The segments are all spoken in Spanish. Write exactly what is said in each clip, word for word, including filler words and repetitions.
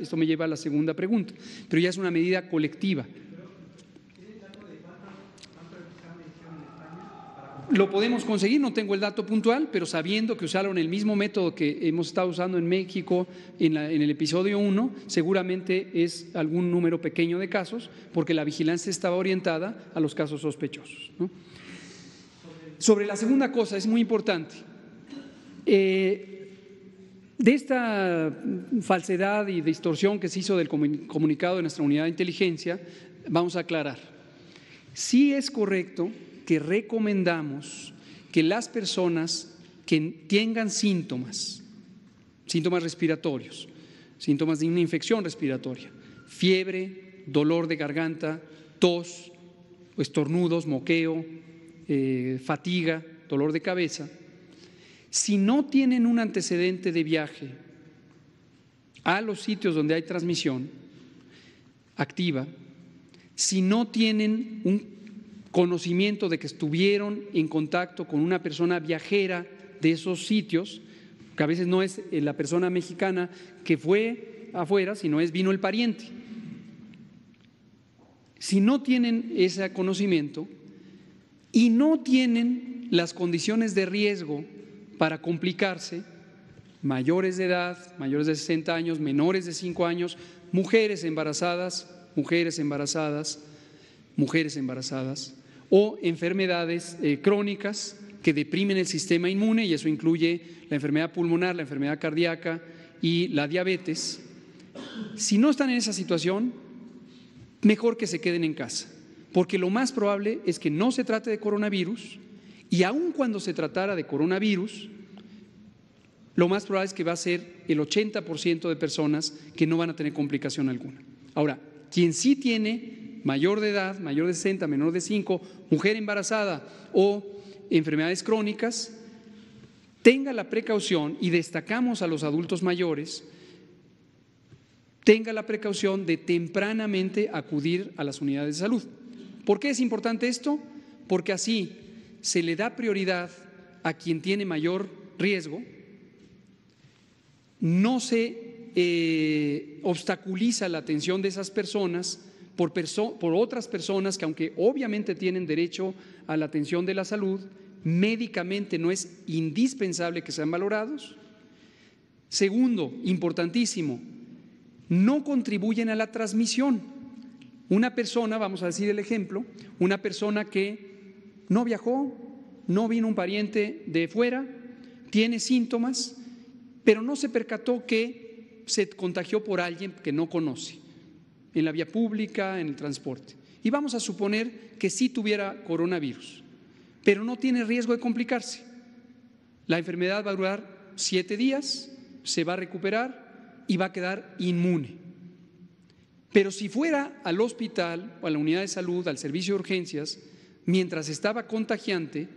Esto me lleva a la segunda pregunta, pero ya es una medida colectiva. Lo podemos conseguir, no tengo el dato puntual, pero sabiendo que usaron el mismo método que hemos estado usando en México en, la, en el episodio uno, seguramente es algún número pequeño de casos, porque la vigilancia estaba orientada a los casos sospechosos, ¿no? Sobre la segunda cosa, es muy importante. Eh, de esta falsedad y distorsión que se hizo del comunicado de nuestra unidad de inteligencia, vamos a aclarar. Sí es correcto que recomendamos que las personas que tengan síntomas, síntomas respiratorios, síntomas de una infección respiratoria, fiebre, dolor de garganta, tos, estornudos, moqueo, eh, fatiga, dolor de cabeza, si no tienen un antecedente de viaje a los sitios donde hay transmisión activa, si no tienen un conocimiento de que estuvieron en contacto con una persona viajera de esos sitios, que a veces no es la persona mexicana que fue afuera, sino es vino el pariente. Si no tienen ese conocimiento y no tienen las condiciones de riesgo para complicarse, mayores de edad, mayores de sesenta años, menores de cinco años, mujeres embarazadas, mujeres embarazadas, mujeres embarazadas, o enfermedades eh, crónicas que deprimen el sistema inmune, y eso incluye la enfermedad pulmonar, la enfermedad cardíaca y la diabetes. Si no están en esa situación, mejor que se queden en casa, porque lo más probable es que no se trate de coronavirus, y aun cuando se tratara de coronavirus, lo más probable es que va a ser el ochenta por ciento de personas que no van a tener complicación alguna. Ahora, quien sí tiene, mayor de edad, mayor de sesenta, menor de cinco, mujer embarazada o enfermedades crónicas, tenga la precaución, y destacamos a los adultos mayores, tenga la precaución de tempranamente acudir a las unidades de salud. ¿Por qué es importante esto? Porque así se le da prioridad a quien tiene mayor riesgo, no se eh, obstaculiza la atención de esas personas Por, perso- por otras personas que, aunque obviamente tienen derecho a la atención de la salud, médicamente no es indispensable que sean valorados. Segundo, importantísimo, no contribuyen a la transmisión. Una persona, vamos a decir el ejemplo, una persona que no viajó, no vino un pariente de fuera, tiene síntomas, pero no se percató que se contagió por alguien que no conoce, en la vía pública, en el transporte. Y vamos a suponer que sí tuviera coronavirus, pero no tiene riesgo de complicarse. La enfermedad va a durar siete días, se va a recuperar y va a quedar inmune. Pero si fuera al hospital o a la unidad de salud, al servicio de urgencias, mientras estaba contagiante,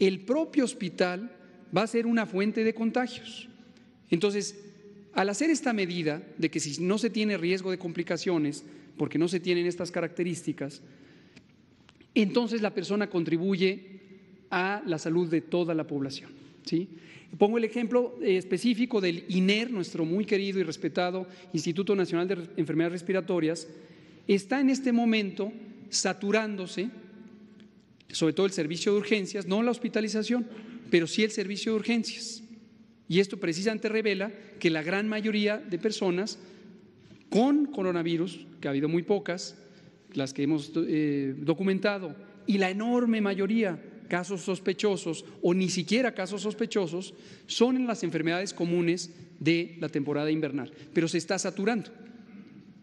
el propio hospital va a ser una fuente de contagios. Entonces, al hacer esta medida de que si no se tiene riesgo de complicaciones, porque no se tienen estas características, entonces la persona contribuye a la salud de toda la población, ¿sí? Pongo el ejemplo específico del I N E R, nuestro muy querido y respetado Instituto Nacional de Enfermedades Respiratorias, está en este momento saturándose, sobre todo el servicio de urgencias, no la hospitalización, pero sí el servicio de urgencias. Y esto precisamente revela que la gran mayoría de personas con coronavirus, que ha habido muy pocas, las que hemos eh, documentado, y la enorme mayoría casos sospechosos o ni siquiera casos sospechosos, son en las enfermedades comunes de la temporada invernal, pero se está saturando.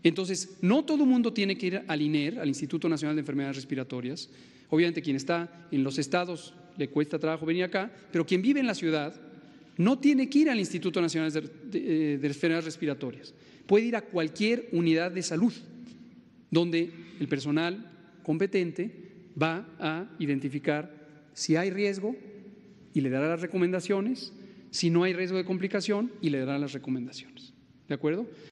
Entonces, no todo el mundo tiene que ir al I N E R, al Instituto Nacional de Enfermedades Respiratorias. Obviamente, quien está en los estados le cuesta trabajo venir acá, pero quien vive en la ciudad no tiene que ir al Instituto Nacional de Enfermedades Respiratorias, puede ir a cualquier unidad de salud donde el personal competente va a identificar si hay riesgo y le dará las recomendaciones, si no hay riesgo de complicación y le dará las recomendaciones. ¿De acuerdo?